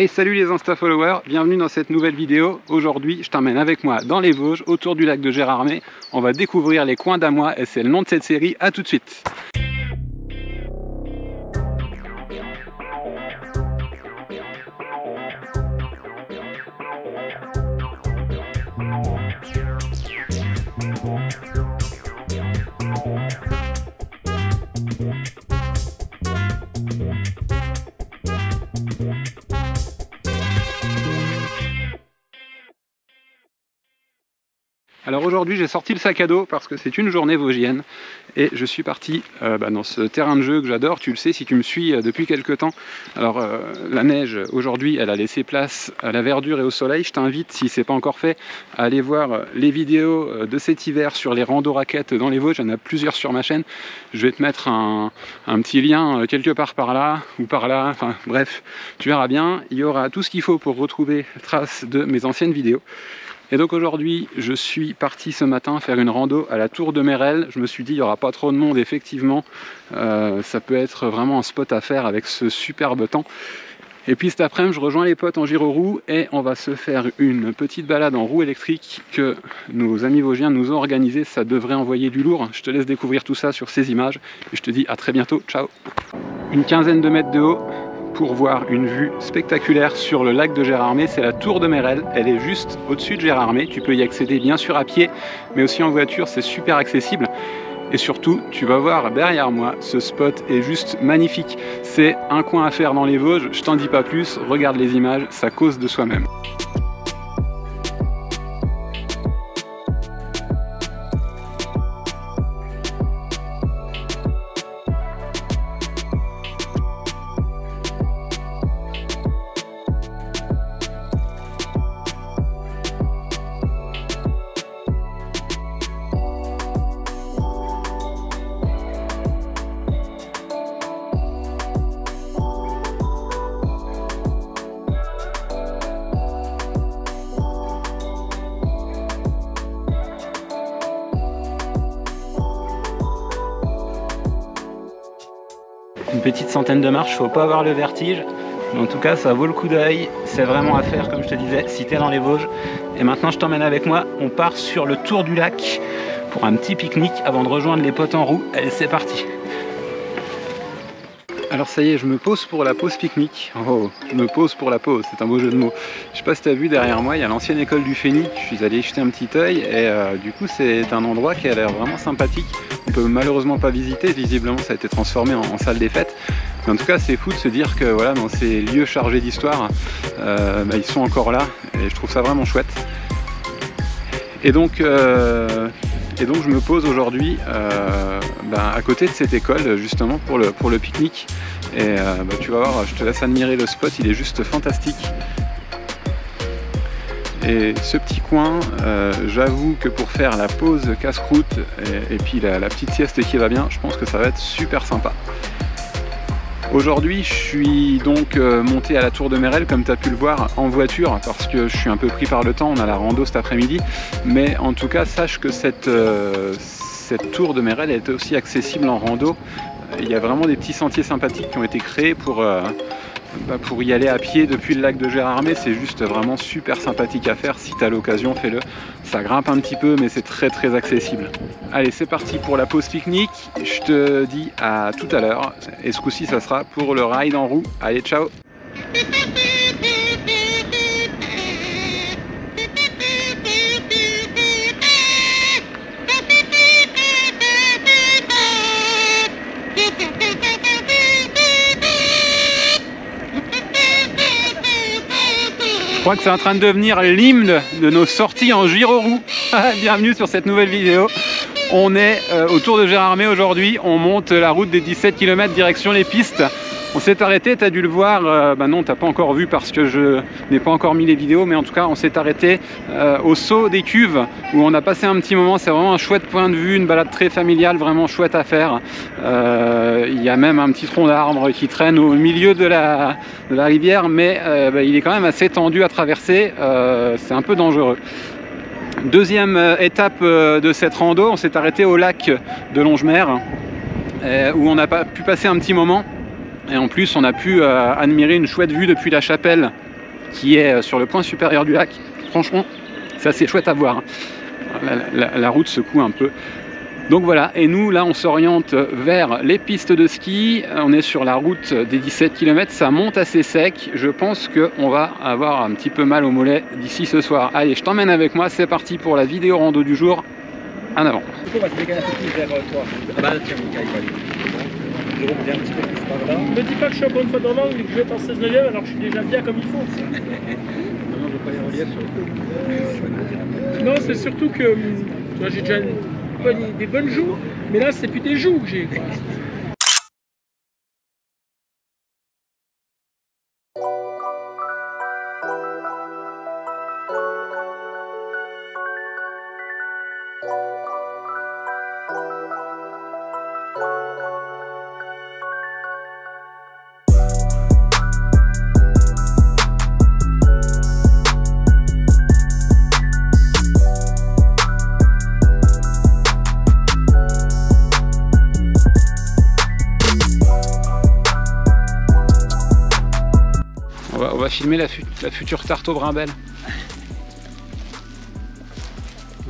Et salut les Insta followers, bienvenue dans cette nouvelle vidéo. Aujourd'hui, je t'emmène avec moi dans les Vosges, autour du lac de Gérardmer. On va découvrir les coins d'Amois et c'est le nom de cette série. À tout de suite. Alors aujourd'hui j'ai sorti le sac à dos parce que c'est une journée vosgienne et je suis parti dans ce terrain de jeu que j'adore, tu le sais si tu me suis depuis quelques temps. Alors la neige aujourd'hui elle a laissé place à la verdure et au soleil, je t'invite si c'est pas encore fait à aller voir les vidéos de cet hiver sur les randos raquettes dans les Vosges, il y en a plusieurs sur ma chaîne, je vais te mettre un petit lien quelque part par là ou par là, enfin bref tu verras bien, il y aura tout ce qu'il faut pour retrouver trace de mes anciennes vidéos. Et donc aujourd'hui, je suis parti ce matin faire une rando à la tour de Merelle. Je me suis dit, il n'y aura pas trop de monde, effectivement. Ça peut être vraiment un spot à faire avec ce superbe temps. Et puis cet après-midi, je rejoins les potes en gyroroue et on va se faire une petite balade en roue électrique que nos amis vosgiens nous ont organisée. Ça devrait envoyer du lourd. Je te laisse découvrir tout ça sur ces images. Et je te dis à très bientôt. Ciao. Une quinzaine de mètres de haut pour voir une vue spectaculaire sur le lac de Gérardmer, c'est la tour de Merelle, elle est juste au-dessus de Gérardmer, tu peux y accéder bien sûr à pied, mais aussi en voiture, c'est super accessible. Et surtout, tu vas voir derrière moi, ce spot est juste magnifique. C'est un coin à faire dans les Vosges, je t'en dis pas plus, regarde les images, ça cause de soi-même. Une petite centaine de marches, faut pas avoir le vertige, mais en tout cas ça vaut le coup d'œil, c'est vraiment à faire comme je te disais si t'es dans les Vosges. Et maintenant je t'emmène avec moi, on part sur le tour du lac pour un petit pique-nique avant de rejoindre les potes en roue. Allez c'est parti. Alors ça y est, je me pose pour la pause pique-nique. Oh, je me pose pour la pause, c'est un beau jeu de mots. Je sais pas si t'as vu derrière moi, il y a l'ancienne école du Phénix. Je suis allé jeter un petit œil et du coup c'est un endroit qui a l'air vraiment sympathique. On peut malheureusement pas visiter, visiblement ça a été transformé en salle des fêtes. Mais en tout cas c'est fou de se dire que voilà, dans ces lieux chargés d'histoire, ils sont encore là et je trouve ça vraiment chouette. Et donc je me pose aujourd'hui à côté de cette école justement pour le pique-nique et tu vas voir, je te laisse admirer le spot, il est juste fantastique. Et ce petit coin, j'avoue que pour faire la pause casse-croûte et puis la petite sieste qui va bien, je pense que ça va être super sympa. Aujourd'hui, je suis donc monté à la tour de Merelle, comme tu as pu le voir, en voiture, parce que je suis un peu pris par le temps, on a la rando cet après-midi. Mais en tout cas, sache que cette tour de Merelle est aussi accessible en rando. Il y a vraiment des petits sentiers sympathiques qui ont été créés pour y aller à pied depuis le lac de Gérardmer. C'est juste vraiment super sympathique à faire. Si tu as l'occasion, fais-le. Ça grimpe un petit peu, mais c'est très très accessible. Allez, c'est parti pour la pause pique-nique. Je te dis à tout à l'heure. Et ce coup-ci, ça sera pour le ride en roue. Allez, ciao! Je crois que c'est en train de devenir l'hymne de nos sorties en gyroroue. Bienvenue sur cette nouvelle vidéo. On est au tour de Gérardmer aujourd'hui. On monte la route des 17 km direction les pistes. On s'est arrêté, tu as dû le voir. Non, tu n'as pas encore vu parce que je n'ai pas encore mis les vidéos. Mais en tout cas, on s'est arrêté au saut des cuves où on a passé un petit moment. C'est vraiment un chouette point de vue, une balade très familiale, vraiment chouette à faire. Il y a même un petit tronc d'arbre qui traîne au milieu de la rivière, mais il est quand même assez tendu à traverser, c'est un peu dangereux. Deuxième étape de cette rando, on s'est arrêté au lac de Longemer, où on a pu passer un petit moment, et en plus on a pu admirer une chouette vue depuis la chapelle qui est sur le point supérieur du lac. Franchement, c'est assez chouette à voir. La route secoue un peu. Donc voilà, et nous là on s'oriente vers les pistes de ski, on est sur la route des 17 km, ça monte assez sec, je pense qu'on va avoir un petit peu mal au mollet d'ici ce soir. Allez, je t'emmène avec moi, c'est parti pour la vidéo rando du jour, en avant. On va se décaler un peu plus vers toi. Ah bah tiens, Mika, il va aller. Jérôme, viens un petit peu plus par là. Ne dis pas que je suis en bonne fois dans l'angle et que je vais être en 16/9 alors que je suis déjà bien comme il faut. Non, je veux pas les reliefs sur le coup. Non, c'est surtout que moi j'ai déjà... des bonnes joues, mais là c'est plus des joues que j'ai. Filmer la future tarte aux brimbelles.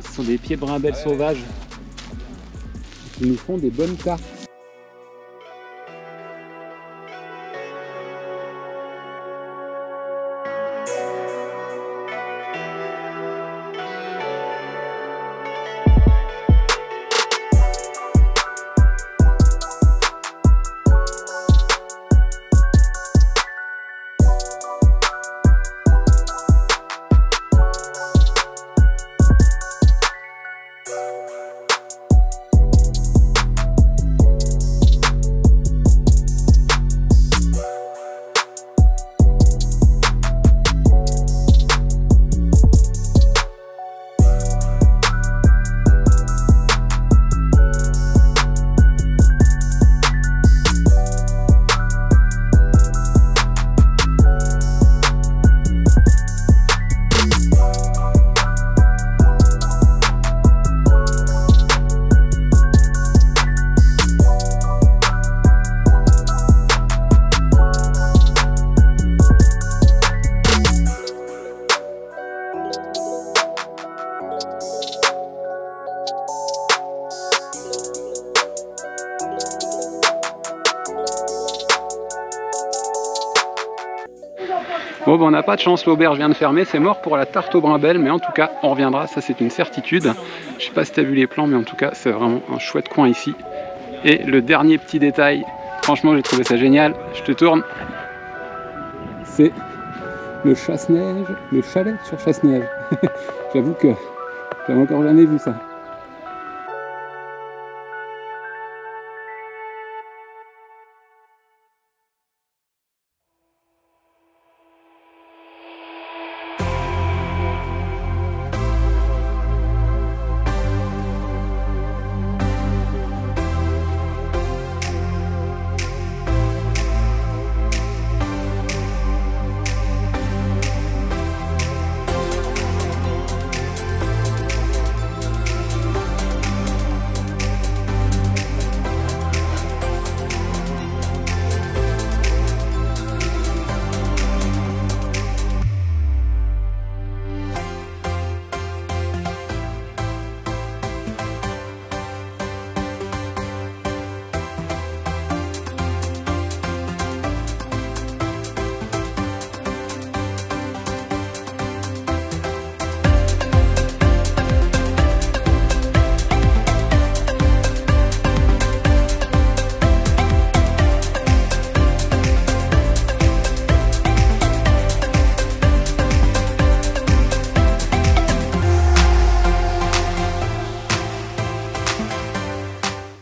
Ce sont des pieds de brimbelles sauvages qui nous font des bonnes tartes. Bon, ben on n'a pas de chance, l'auberge vient de fermer, c'est mort pour la tarte aux brimbelles, mais en tout cas, on reviendra, ça c'est une certitude. Je sais pas si tu as vu les plans, mais en tout cas, c'est vraiment un chouette coin ici. Et le dernier petit détail, franchement, j'ai trouvé ça génial, je te tourne. C'est le chasse-neige, le chalet sur chasse-neige. J'avoue que j'avais encore jamais vu ça.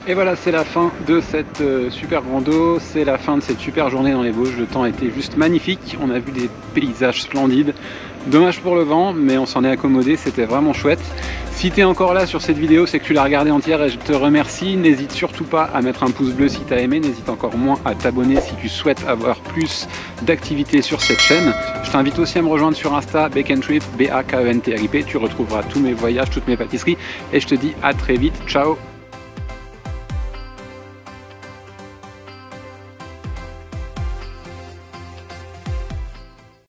Et voilà, c'est la fin de cette super rando, c'est la fin de cette super journée dans les Vosges. Le temps était juste magnifique, on a vu des paysages splendides. Dommage pour le vent, mais on s'en est accommodé, c'était vraiment chouette. Si tu es encore là sur cette vidéo, c'est que tu l'as regardée entière et je te remercie. N'hésite surtout pas à mettre un pouce bleu si tu as aimé, n'hésite encore moins à t'abonner si tu souhaites avoir plus d'activités sur cette chaîne. Je t'invite aussi à me rejoindre sur Insta, BakentTrip, BAKENTRIP. Tu retrouveras tous mes voyages, toutes mes pâtisseries et je te dis à très vite, ciao.